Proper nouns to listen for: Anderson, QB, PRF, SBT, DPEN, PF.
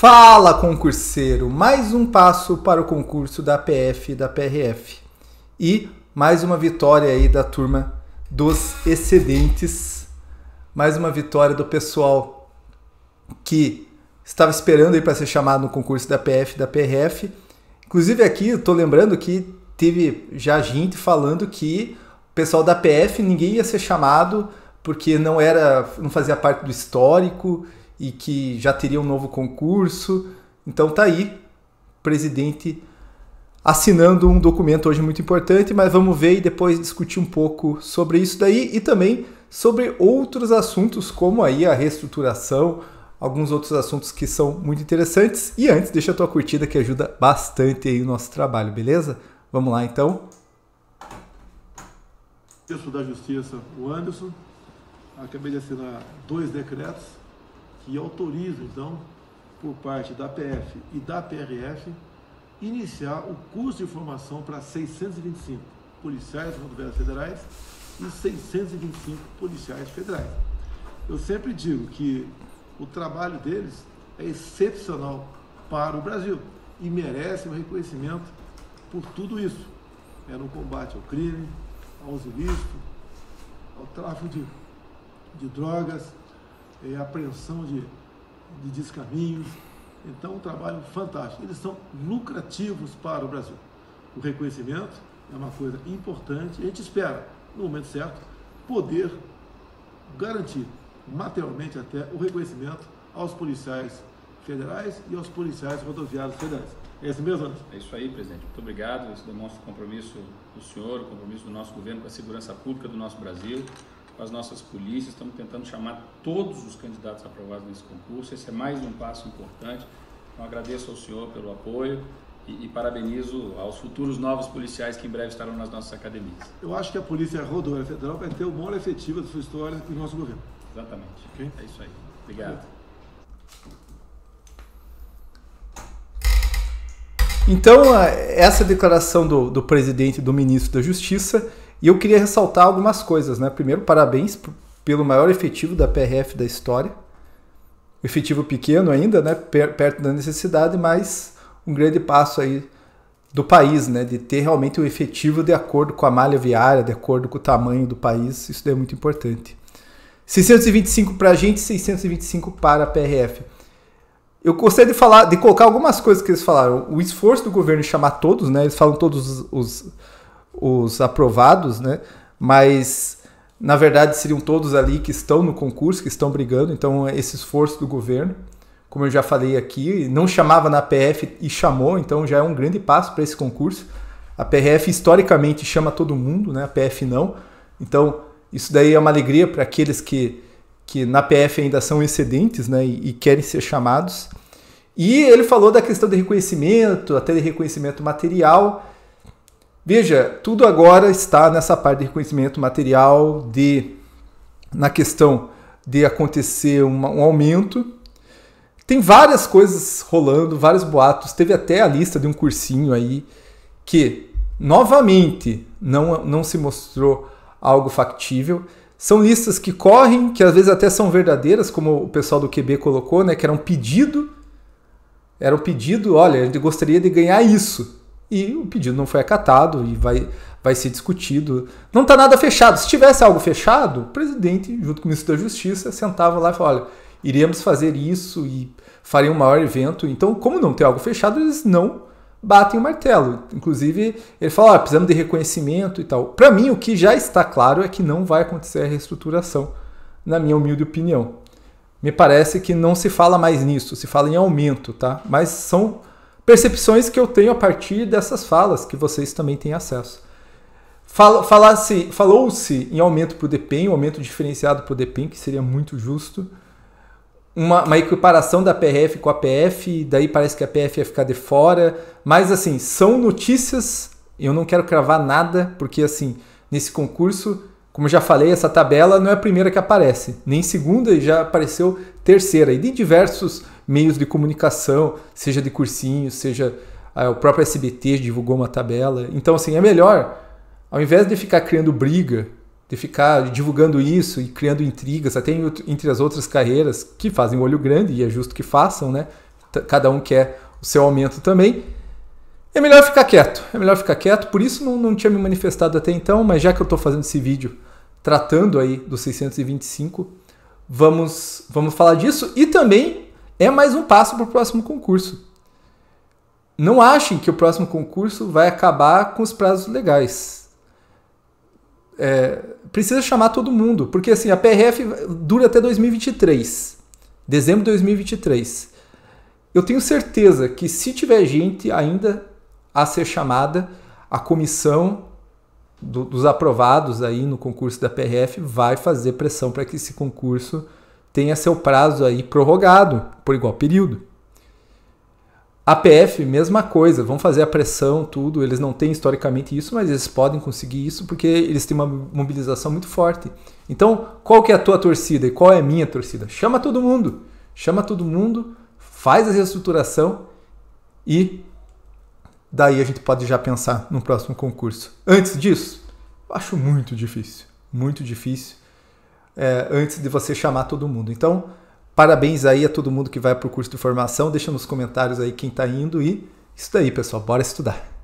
Fala, concurseiro! Mais um passo para o concurso da PF e da PRF. E mais uma vitória aí da turma dos excedentes. Mais uma vitória do pessoal que estava esperando aí para ser chamado no concurso da PF e da PRF. Inclusive aqui, eu tô lembrando que teve já gente falando que o pessoal da PF ninguém ia ser chamado porque não fazia parte do histórico e que já teria um novo concurso. Então tá aí, o presidente assinando um documento hoje muito importante, mas vamos ver e depois discutir um pouco sobre isso daí e também sobre outros assuntos, como aí a reestruturação, alguns outros assuntos que são muito interessantes. E antes, deixa a tua curtida que ajuda bastante aí o nosso trabalho, beleza? Vamos lá então. Eu sou da Justiça, o Anderson, acabei de assinar 2 decretos que autoriza, então, por parte da PF e da PRF, iniciar o curso de formação para 625 policiais rodoviários federais e 625 policiais federais. Eu sempre digo que o trabalho deles é excepcional para o Brasil e merece um reconhecimento por tudo isso. É no combate ao crime, aos ilícitos, ao tráfico de drogas, apreensão de descaminhos. Então, um trabalho fantástico. Eles são lucrativos para o Brasil. O reconhecimento é uma coisa importante. A gente espera, no momento certo, poder garantir materialmente até o reconhecimento aos policiais federais e aos policiais rodoviários federais. É isso mesmo, Anderson? É isso aí, presidente. Muito obrigado. Isso demonstra o compromisso do senhor, o compromisso do nosso governo com a segurança pública do nosso Brasil, com as nossas polícias. Estamos tentando chamar todos os candidatos aprovados nesse concurso. Esse é mais um passo importante. Então, agradeço ao senhor pelo apoio e parabenizo aos futuros novos policiais que em breve estarão nas nossas academias. Eu acho que a Polícia Rodoviária Federal vai ter o maior efetivo da sua história e do nosso governo. Exatamente. Okay? É isso aí. Obrigado. Então, essa declaração do presidente e do ministro da Justiça. E eu queria ressaltar algumas coisas, né? Primeiro, parabéns pelo maior efetivo da PRF da história. Efetivo pequeno ainda, né? Perto da necessidade, mas um grande passo aí do país, né? De ter realmente o efetivo de acordo com a malha viária, de acordo com o tamanho do país. Isso é muito importante. 625 para a gente, 625 para a PRF. Eu gostaria de colocar algumas coisas que eles falaram. O esforço do governo em chamar todos, né? Eles falam todos os aprovados, né? Mas na verdade seriam todos ali que estão no concurso, que estão brigando. Então esse esforço do governo, como eu já falei aqui, não chamava na PF e chamou, então já é um grande passo para esse concurso. A PRF historicamente chama todo mundo, né? A PF não. Então isso daí é uma alegria para aqueles que na PF ainda são excedentes, né? E querem ser chamados. E ele falou da questão de reconhecimento, até de reconhecimento material. Veja, tudo agora está nessa parte de reconhecimento material, na questão de acontecer um aumento. Tem várias coisas rolando, vários boatos. Teve até a lista de um cursinho aí que, novamente, não se mostrou algo factível. São listas que correm, que às vezes até são verdadeiras, como o pessoal do QB colocou, né? Que era um pedido. Era um pedido, olha, eu gostaria de ganhar isso. E o pedido não foi acatado e vai ser discutido. Não está nada fechado. Se tivesse algo fechado, o presidente, junto com o ministro da Justiça, sentava lá e falava, olha, iremos fazer isso e faria um maior evento. Então, como não tem algo fechado, eles não batem o martelo. Inclusive, ele fala, precisamos de reconhecimento e tal. Para mim, o que já está claro é que não vai acontecer a reestruturação, na minha humilde opinião. Me parece que não se fala mais nisso, se fala em aumento, tá? Mas são percepções que eu tenho a partir dessas falas, que vocês também têm acesso. Falou-se em aumento para o DPEN, um aumento diferenciado para o DPEN, que seria muito justo. Uma equiparação da PRF com a PF, daí parece que a PF ia ficar de fora. Mas, assim, são notícias, eu não quero cravar nada, porque, assim, nesse concurso, como eu já falei, essa tabela não é a primeira que aparece, nem segunda, e já apareceu terceira, e de diversos meios de comunicação, seja de cursinhos, seja o próprio SBT divulgou uma tabela. Então, assim, é melhor, ao invés de ficar criando briga, de ficar divulgando isso e criando intrigas, até entre as outras carreiras que fazem olho grande, e é justo que façam, né? cada um quer o seu aumento também. É melhor ficar quieto, é melhor ficar quieto. Por isso não tinha me manifestado até então, mas já que eu estou fazendo esse vídeo tratando aí do 625, vamos falar disso. E também é mais um passo para o próximo concurso. Não achem que o próximo concurso vai acabar com os prazos legais. Precisa chamar todo mundo, porque assim, a PRF dura até 2023, dezembro de 2023. Eu tenho certeza que se tiver gente ainda a ser chamada, a comissão dos aprovados aí no concurso da PRF vai fazer pressão para que esse concurso tenha seu prazo aí prorrogado por igual período. A PF, mesma coisa, vão fazer a pressão, tudo. Eles não têm historicamente isso, mas eles podem conseguir isso porque eles têm uma mobilização muito forte. Então, qual que é a tua torcida e qual é a minha torcida? Chama todo mundo, faz a reestruturação e daí a gente pode já pensar no próximo concurso. Antes disso, acho muito difícil, antes de você chamar todo mundo. Então, parabéns aí a todo mundo que vai para o curso de formação. Deixa nos comentários aí quem está indo e isso daí, pessoal, bora estudar.